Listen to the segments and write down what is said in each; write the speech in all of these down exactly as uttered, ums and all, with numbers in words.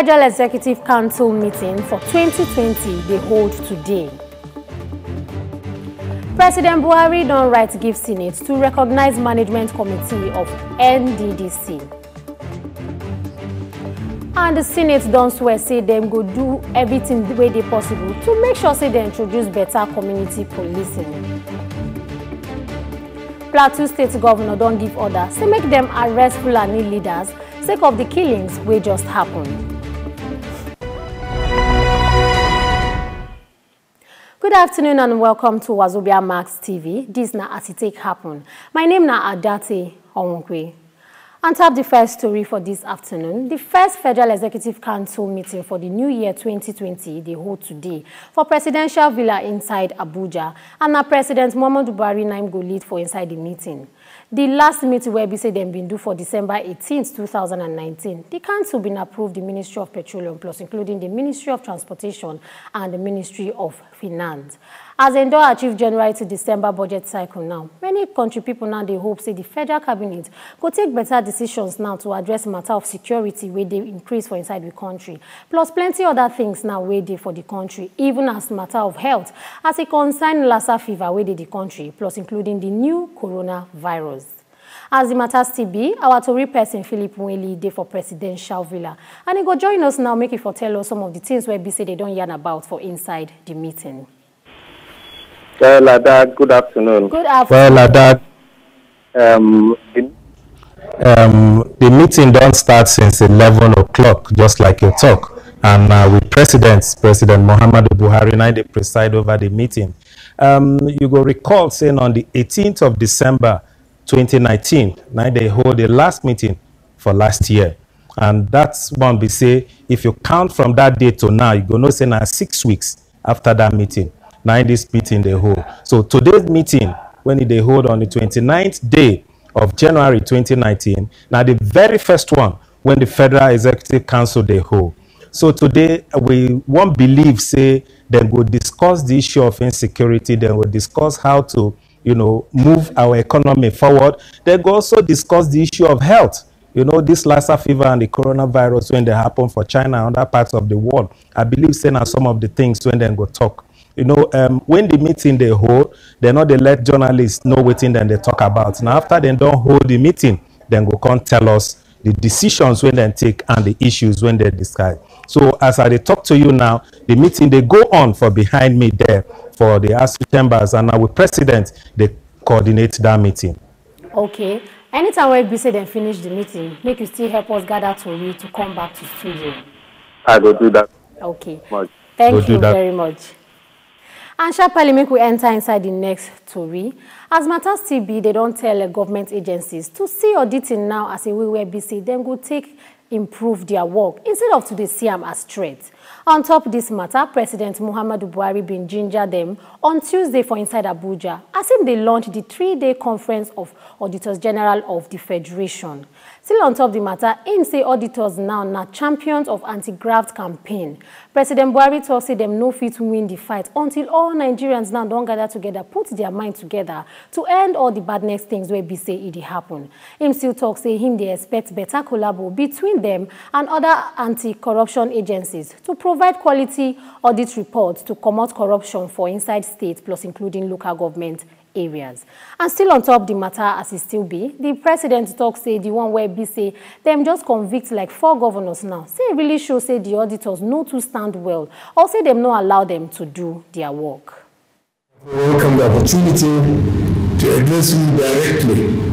Federal Executive Council meeting for twenty twenty they hold today. President Buhari don write give Senate to recognize management committee of N D D C. And the Senate don swear say them go do everything the way they possible to make sure say they introduce better community policing. Plateau State Governor don give order say make them arrest Fulani leaders sake of the killings wey just happen. Good afternoon and welcome to Wazobia Max T V. This na as it take happen. My name na Adati Omukwe. And to have the first story for this afternoon, the first Federal Executive Council meeting for the new year twenty twenty they hold today for Presidential Villa inside Abuja, and now President Muhammadu Buhari naim go lead for inside the meeting. The last meeting where we say them been due for December eighteenth two thousand nineteen, the council been approved the Ministry of Petroleum Plus, including the Ministry of Transportation and the Ministry of Finance. As Endor Chief General to December budget cycle now, many country people now they hope say the federal cabinet go take better decisions now to address matter of security where they increase for inside the country. Plus plenty other things now where they for the country, even as matter of health, as a concern Lassa fever where they the country, plus including the new coronavirus. As the matter still be, our Tory person Philip Mweli dey for Presidential Villa, and he go join us now make it for tell us some of the things where B C they don't yarn about for inside the meeting. Well, Adad, good afternoon. Good afternoon. Well, Adad, um, um, the meeting don't start since eleven o'clock, just like you talk. And uh, with President, President Muhammadu Buhari, now they preside over the meeting. Um, you go recall saying on the eighteenth of December twenty nineteen, now they hold the last meeting for last year. And that's one we say, if you count from that day to now, you go know say now six weeks after that meeting. Now this meeting they hold. So today's meeting, when they hold on the twenty-ninth day of January twenty nineteen, now the very first one when the Federal Executive Council they hold. So today we won't believe say then we'll discuss the issue of insecurity, then we'll discuss how to, you know, move our economy forward. Then we'll also discuss the issue of health. You know, this Lassa fever and the coronavirus when they happen for China and other parts of the world. I believe saying are some of the things when then go talk. You know, um, when the meeting they hold, they know they let journalists know what then they talk about. Now, after they don't hold the meeting, then go come tell us the decisions when they take and the issues when they discuss. So, as I talk to you now, the meeting they go on for behind me there for the House chambers, and our president they coordinate that meeting. Okay. Anytime we say they finish the meeting, make you still help us gather to you to come back to studio. I will do that. Okay. Much. Thank we'll you very much. And sharply make we enter inside the next story. As matters still be, they don't tell uh, government agencies to see auditing now as a way where B C then go take improve their work instead of to dey see am as threat. On top of this matter, President Muhammadu Buhari bin ginger them on Tuesday for inside Abuja, as him they launched the three-day conference of Auditors General of the Federation. Still on top of the matter, him say auditors now na champions of anti-graft campaign. President Buhari talk say them no fit win the fight until all Nigerians now don't gather together, put their mind together to end all the badness things where be say it happen. Him still talk say him they expect better collabo between them and other anti-corruption agencies to provide quality audit reports to combat corruption for inside state, plus including local government areas. And still on top of the matter as it still be, the president talk say the one where B say them just convict like four governors now. Say it really show say the auditors no to stand well, or say them no allow them to do their work. We welcome the opportunity to address you directly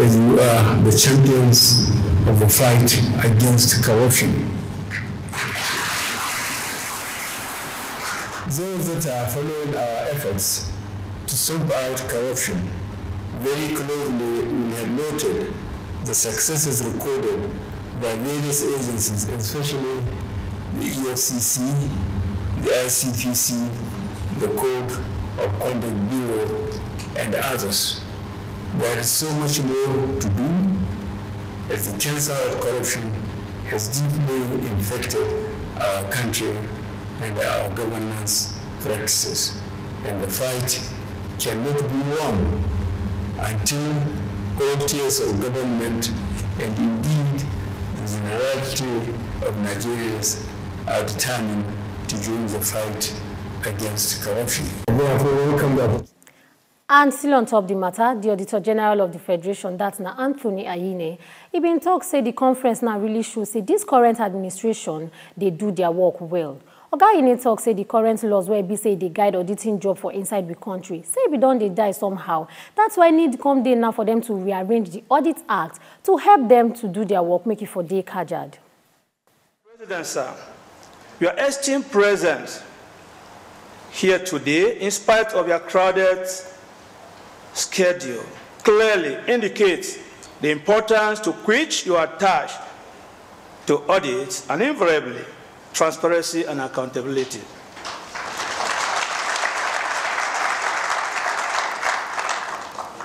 as you are the champions of the fight against corruption. Those that are following our efforts to stamp out corruption very closely will have noted the successes recorded by various agencies, especially the E F C C, the I C P C, the Code of Conduct Bureau, and others. There is so much more to do, as the cancer of corruption has deeply infected our country and our governance practices. And the fight cannot be won until all tiers of government and indeed the majority of Nigerians are determined to join the fight against corruption. Therefore, welcome back. And still on top of the matter, the Auditor General of the Federation, that's now Anthony Ayine, he been talk say the conference now really shows say this current administration, they do their work well. Oga Ayine talk say the current laws where be say they guide auditing job for inside the country, say we don't they die somehow. That's why need come day now for them to rearrange the Audit Act to help them to do their work, make it for day kajad. President, sir, your esteemed presence here today, in spite of your crowded schedule, clearly indicates the importance to which you are attached to audits and invariably transparency and accountability.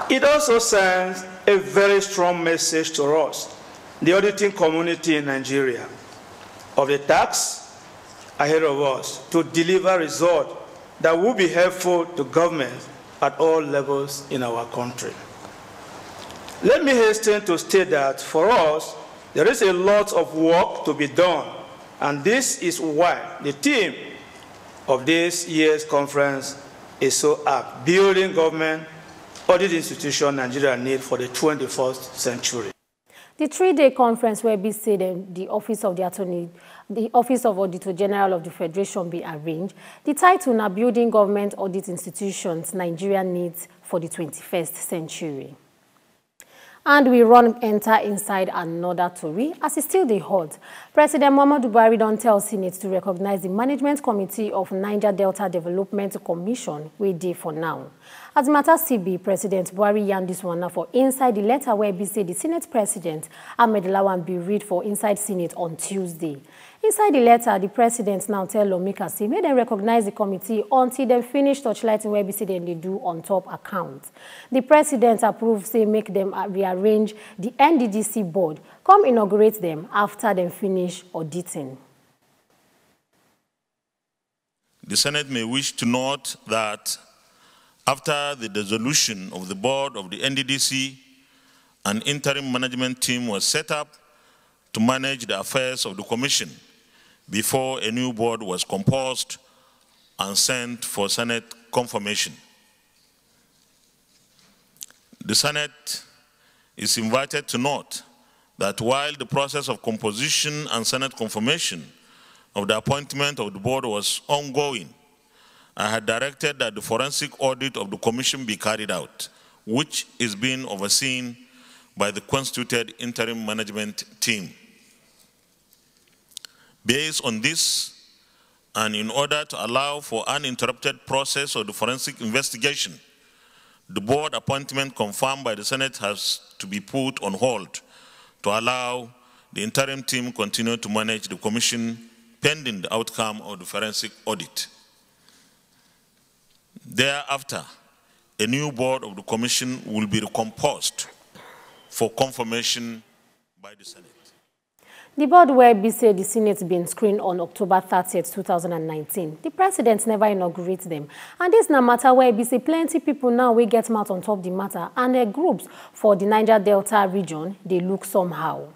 It also sends a very strong message to us, the auditing community in Nigeria, of the task ahead of us to deliver results that will be helpful to government at all levels in our country. Let me hasten to state that for us, there is a lot of work to be done, and this is why the theme of this year's conference is so apt: building government audit institution Nigeria needs for the twenty-first century. The three-day conference will be said in the Office of the Attorney, the Office of Auditor General of the Federation be arranged. The title now Building Government Audit Institutions Nigeria Needs for the twenty-first Century. And we run enter inside another story, as it's still the hot. President Muhammadu Buhari don tell Senate to recognize the Management Committee of Niger Delta Development Commission, wey dey for now. As matter C B, President Buhari yarn this one now for inside the letter where be say the Senate President Ahmed Lawan be read for inside Senate on Tuesday. Inside the letter, the President now tell Lomika say make dem recognize the committee until dem finish torchlighting where be say dem dey do on top account. The President approve say make dem rearrange the N D D C board, come inaugurate them after them finish auditing. The Senate may wish to note that after the dissolution of the board of the N D D C, an interim management team was set up to manage the affairs of the commission before a new board was composed and sent for Senate confirmation. The Senate is invited to note that while the process of composition and Senate confirmation of the appointment of the board was ongoing, I had directed that the forensic audit of the commission be carried out, which is being overseen by the constituted interim management team. Based on this, and in order to allow for uninterrupted process of the forensic investigation, the board appointment confirmed by the Senate has to be put on hold to allow the interim team continue to manage the commission pending the outcome of the forensic audit. Thereafter, a new board of the commission will be recomposed for confirmation by the Senate. The board where be say the Senate been screened on October thirtieth two thousand nineteen. The President never inaugurates them. And this na matter where be say plenty people now we get mouth on top the matter, and the groups for the Niger Delta region, they look somehow.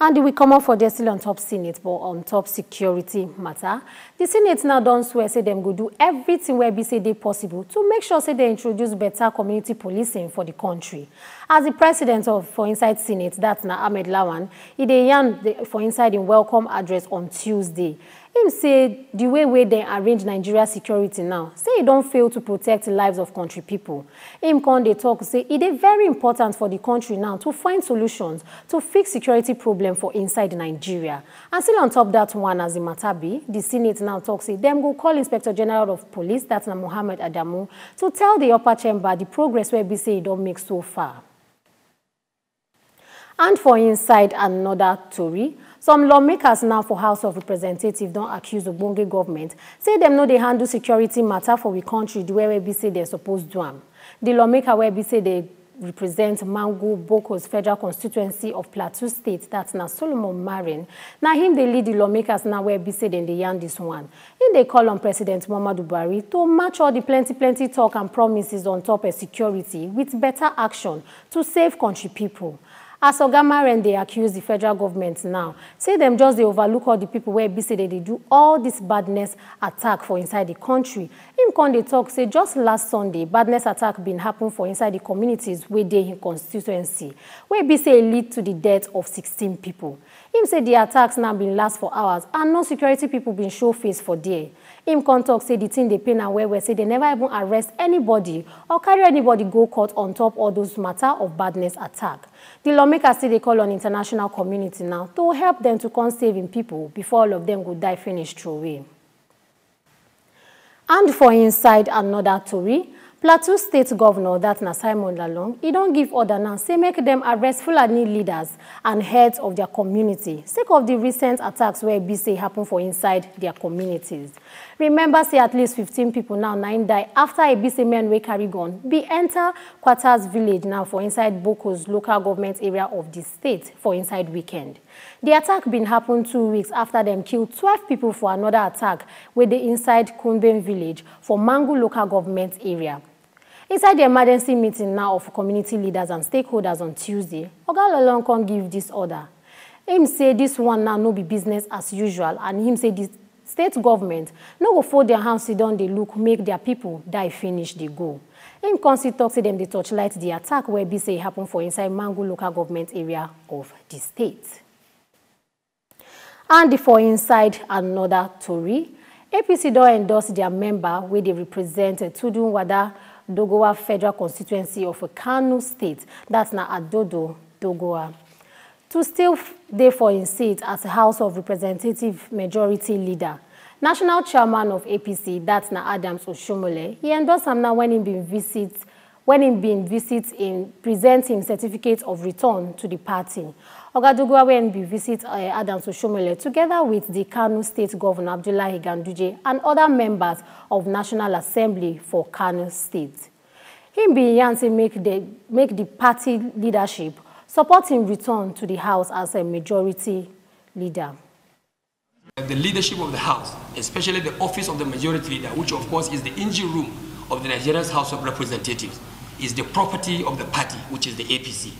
And we come up for the still on top Senate, but on top security matter. The Senate now don swear say them go do everything where be say they possible to make sure say they introduce better community policing for the country. As the President of for inside Senate, that's na Ahmed Lawan, he dey yarn for inside in welcome address on Tuesday. Him say the way where they arrange Nigeria security now, say it don't fail to protect the lives of country people. Him con dey talk say it is very important for the country now to find solutions to fix security problem for inside Nigeria. And still on top that one, as the matter be, the Senate now talks say them go call Inspector General of Police, that's na Muhammad Adamu, to tell the upper chamber the progress where we say it don't make so far. And for inside another story, some lawmakers now for House of Representatives don't accuse the Ogbonge government, say them know they handle security matter for we country the way we say they're supposed to am. The lawmaker where we say they represent Mangu Boko's federal constituency of Plateau State, that's now Solomon Marin. Now him they lead the lawmakers now where we say then they yarn this one. And they call on President Muhammadu Buhari to match all the plenty plenty talk and promises on top of security with better action to save country people. As Oga Marin, they accuse the federal government now. Say them just they overlook all the people where B C they do all this badness attack for inside the country. Him con they talk, say just last Sunday, badness attack been happen for inside the communities where they in constituency, where B C lead to the death of sixteen people. Him say the attacks now been last for hours and no security people been show face for there. Him con talk, say the thing they pay now where we say they never even arrest anybody or carry anybody go court on top all those matter of badness attack. The lawmakers say they call on international community now to help them to come saving people before all of them go die finish through away. And for inside another story, Plateau State Governor, that Nasimon Lalong, he don't give order now, say make them arrest Fulani leaders and heads of their community, sake of the recent attacks where B C happen for inside their communities. Remember, say at least fifteen people now nine die after a B C man wey carry gun be enter Kwatas village now for inside Boko's local government area of the state for inside weekend. The attack been happened two weeks after them killed twelve people for another attack where they inside Kumben village for Mangu local government area. Inside the emergency meeting now of community leaders and stakeholders on Tuesday, Oga Lalong can give this order. Him say this one now no be business as usual, and him say the state government no go fold their hands sit down they look make their people die finish they go. Him consi talk say them they torchlight the attack where B say happen for inside Mangu local government area of the state. And for inside another Tory, A P C don endorse their member where they represent Tudun Wada Dogoa federal constituency of Kano State, that's now Adodo Dogoa, to still therefore in seat as House of Representative Majority Leader. National Chairman of A P C, that's now Adams Oshiomhole, he endorsed him now when he been visit, when he been visit in present him certificate of return to the party. Oga Dogoa went to visit uh, Adams Oshiomhole together with the Kano State Governor Abdullahi Kandijo and other members of National Assembly for Kano State. Him be yarn say make the make the party leadership support him return to the House as a majority leader. The leadership of the House, especially the office of the majority leader, which of course is the engine room of the Nigerian House of Representatives, is the property of the party, which is the A P C.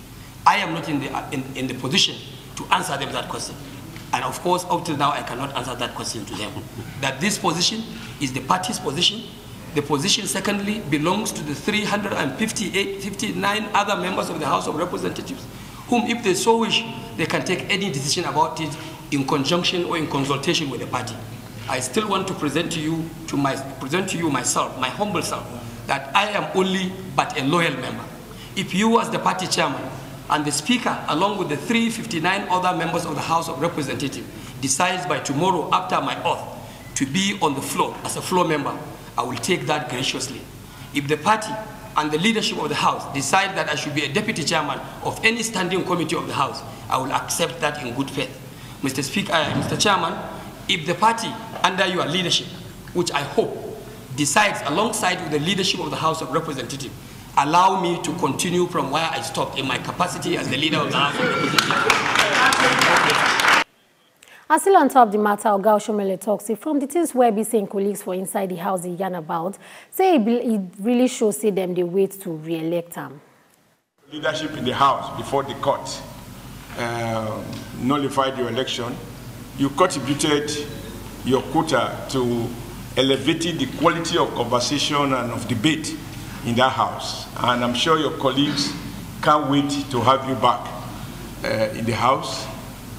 I am not in the, in, in the position to answer them that question. And of course, up till now, I cannot answer that question to them. That this position is the party's position. The position, secondly, belongs to the three hundred fifty-eight, fifty-nine other members of the House of Representatives, whom, if they so wish, they can take any decision about it in conjunction or in consultation with the party. I still want to present to you, to my, present to you myself, my humble self, that I am only but a loyal member. If you, as the party chairman, and the Speaker, along with the three hundred fifty-nine other members of the House of Representatives, decides by tomorrow after my oath to be on the floor as a floor member, I will take that graciously. If the party and the leadership of the House decide that I should be a deputy chairman of any standing committee of the House, I will accept that in good faith. Mister Speaker, uh, Mister Chairman, if the party under your leadership, which I hope, decides alongside with the leadership of the House of Representatives, allow me to continue from where I stopped in my capacity as the leader of the House of Representatives. And still on top of the matter, Oga Oshiomhole talks from the things where B C and colleagues for inside the house they yarn about, say it really shows say them they wait to re-elect them. Leadership in the house before the court uh, nullified your election. You contributed your quota to elevating the quality of conversation and of debate in that house, and I'm sure your colleagues can't wait to have you back uh, in the house,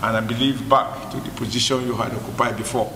and I believe back to the position you had occupied before.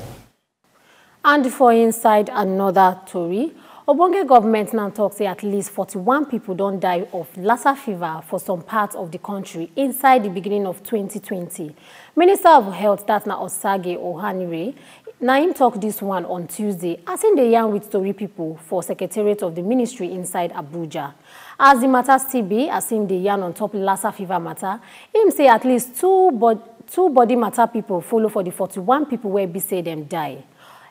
And for inside another Tory, Obonge government now talks say at least forty-one people don't die of Lassa fever for some parts of the country inside the beginning of twenty twenty. Minister of Health, that's now Osagie Ehanire, Naim talked this one on Tuesday, as in the yarn with Tory people for Secretariat of the Ministry inside Abuja. As the matter still be, as in the yarn on top Lassa fever matter, him say at least two, bod two body matter people follow for the forty-one people where B say them die.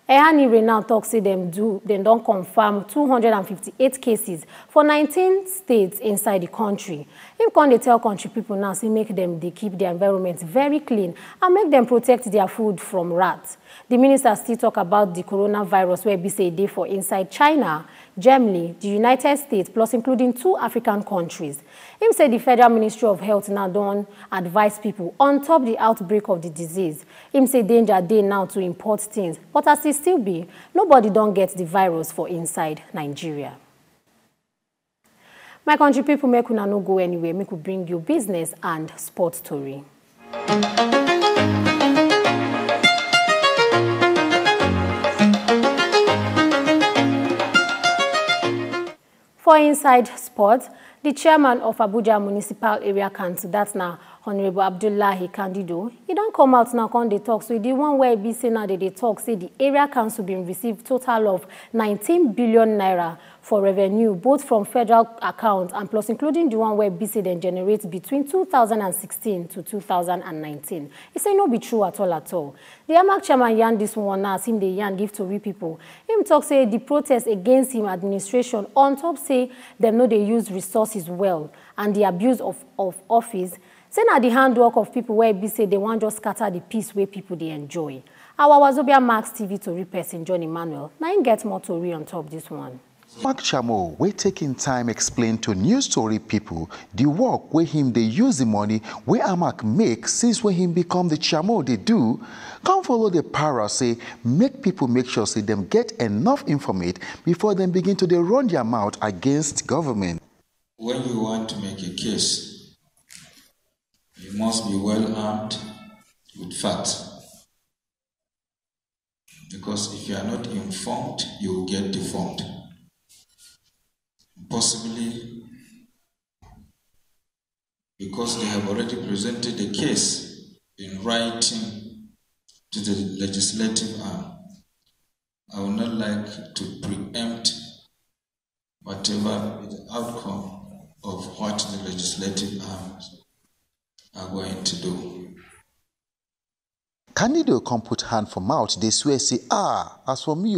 Ehanire now talks to them do, they don't confirm two hundred fifty-eight cases for nineteen states inside the country. Him can they tell country people now, see, make them, they keep their environment very clean and make them protect their food from rats. The minister still talk about the coronavirus where be say they for inside China, Germany, the United States, plus including two African countries. Him said the Federal Ministry of Health now don't advise people on top the outbreak of the disease. Him say danger day now to import things, but as it still be, nobody don't get the virus for inside Nigeria. My country people, make una no go anywhere. Make we bring you business and sport story. For inside sports, the chairman of Abuja Municipal Area Council, that's now Honorable Abdullahi Kandijo, he don't come out now on the talks. So the one where B C now that they talk say the area council been received total of nineteen billion naira for revenue, both from federal accounts and plus including the one where B C then generates between two thousand sixteen to two thousand nineteen. He say no be true at all at all. The A M A C chairman yarn this one now, him the yarn give to we people. Him talk say the protest against him administration on top say them know they use resources well and the abuse of, of office. Say na the handwork of people where be say they want just scatter the peace where people they enjoy. Our Wazobia Max T V tori person John Emmanuel now him get more tori on top this one. Mark Chamo, we taking time explain to news story people the work where him they use the money where Amak makes since when him become the Chamo they do. Come follow the para say make people make sure say them get enough information before them begin to they run their mouth against government. When we want to make a case, you must be well armed with facts, because if you are not informed, you will get deformed. Possibly because they have already presented a case in writing to the legislative arm. I would not like to preempt whatever the outcome of what the legislative arm are going to do. Kandijo come put hand for mouth, they swear say, ah, as for me,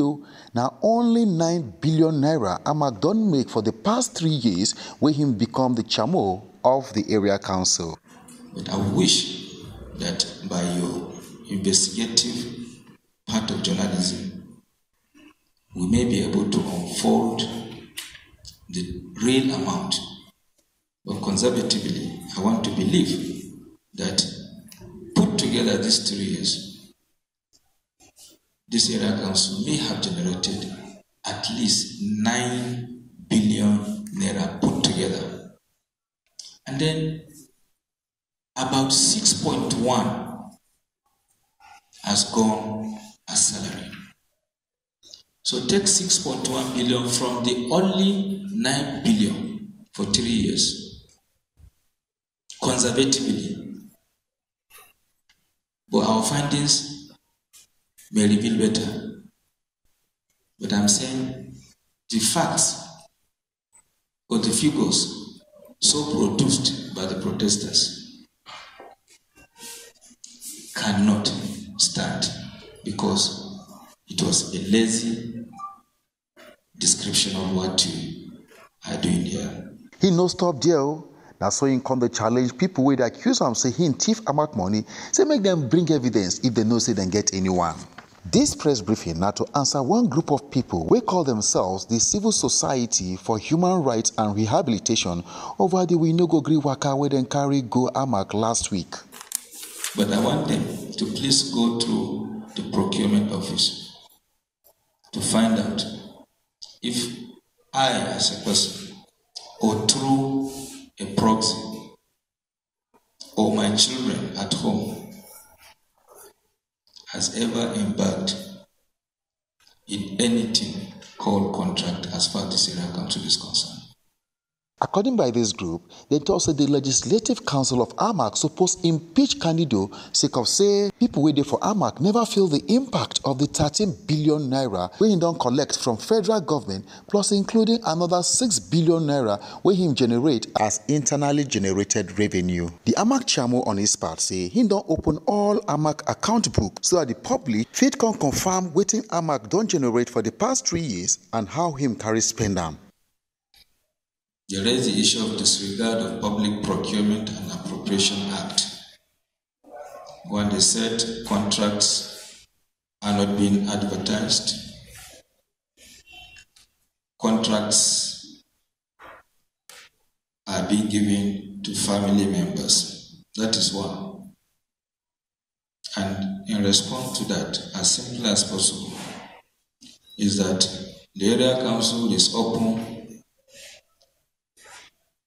now only nine billion naira Amak don make for the past three years where him become the Chamo of the area council. But I wish that by your investigative part of journalism, we may be able to unfold the real amount. But conservatively, I want to believe that put together these three years, this area council may have generated at least nine billion naira put together. And then about six point one has gone as salary. So take six point one billion from the only nine billion for three years, conservatively. But our findings may reveal better. But I'm saying the facts or the figures so produced by the protesters cannot stand because it was a lazy description of what you are doing here. He no stop there. Now, so he come the challenge people with accuse him, say he thief Amak money, say make them bring evidence if they know say they get anyone. This press briefing now to answer one group of people we call themselves the Civil Society for Human Rights and Rehabilitation over the we no go gree waka where they carry go Amak last week. But I want them to please go to the procurement office to find out if I as a person or through a proxy, or my children at home, has ever embarked in anything called contract as far as this area council is concerned. According by this group, they thought that the Legislative Council of A M A C supposed impeach Kandijo, sake of say people waiting for A M A C never feel the impact of the thirteen billion naira where he don't collect from federal government, plus including another six billion naira where him generate as internally generated revenue. The A M A C chairman on his part say he don't open all A M A C account book so that the public fit can confirm waiting A M A C don't generate for the past three years and how him carry spend them. They raise the issue of disregard of Public Procurement and Appropriation Act when they said contracts are not being advertised, contracts are being given to family members. That is one. And in response to that, as simple as possible, is that the area council is open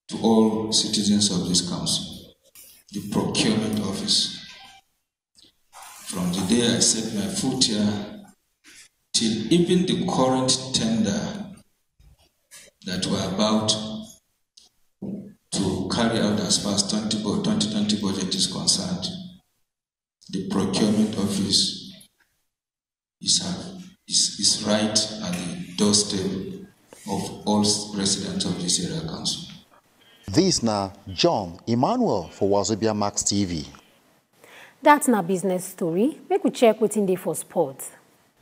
to all citizens of this council, the procurement office. From the day I set my foot here till even the current tender that we're about to carry out as far as twenty twenty budget is concerned, the procurement office is, is, is right at the doorstep of all residents of this area council. This now John Emmanuel for Wazobia Max T V. That's na business story. Make we check within day for sports.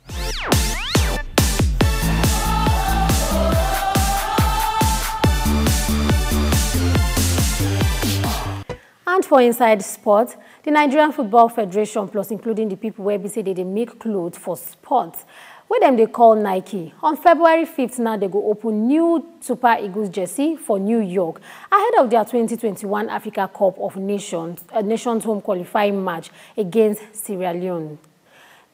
And for inside sports, the Nigerian Football Federation, plus including the people where we say they make clothes for sports, where them they call Nike. On February fifth, now they go open new Super Eagles jersey for New York, ahead of their twenty twenty-one Africa Cup of Nations, a Nations home qualifying match against Sierra Leone.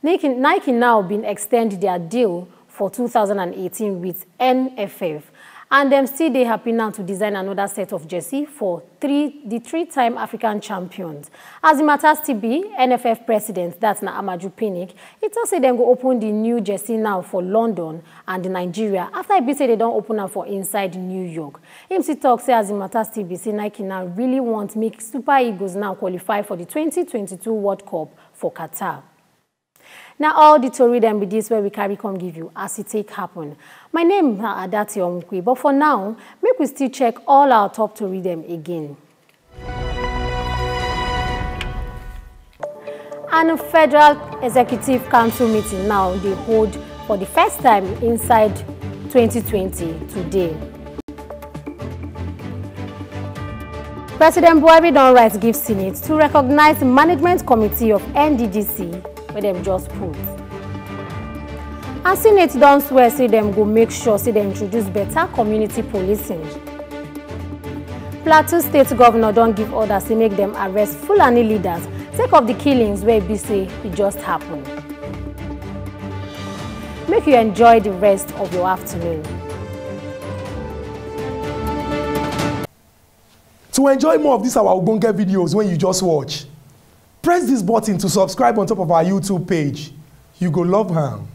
Nike, Nike now been extended their deal for two thousand eighteen with N F F. And them still they happy now to design another set of jersey for three, the three-time African champions. As the matter still be, N F F president, that's na Amaju Pinnick, it also say them go open the new jersey now for London and Nigeria. After it be say they don't open them for inside New York. M C Talk say as the matter still be, say Nike now really want to make Super Eagles now qualify for the twenty twenty-two World Cup for Qatar. Now all the story then be this where we carry come give you as it take happen. My name is Adati Omukwe, but for now, make we still check all our top story them again. And a Federal Executive Council meeting now they hold for the first time inside twenty twenty today. President Buhari don write give Senate to recognize the Management Committee of N D D C. Where them just put. And Senate don't swear say them go make sure say they introduce better community policing. Plateau State Governor don't give orders to make them arrest Fulani leaders, take off the killings where it be say it just happened. Make you enjoy the rest of your afternoon. To enjoy more of this our Ogbonge videos when you just watch, press this button to subscribe on top of our YouTube page. You go love her.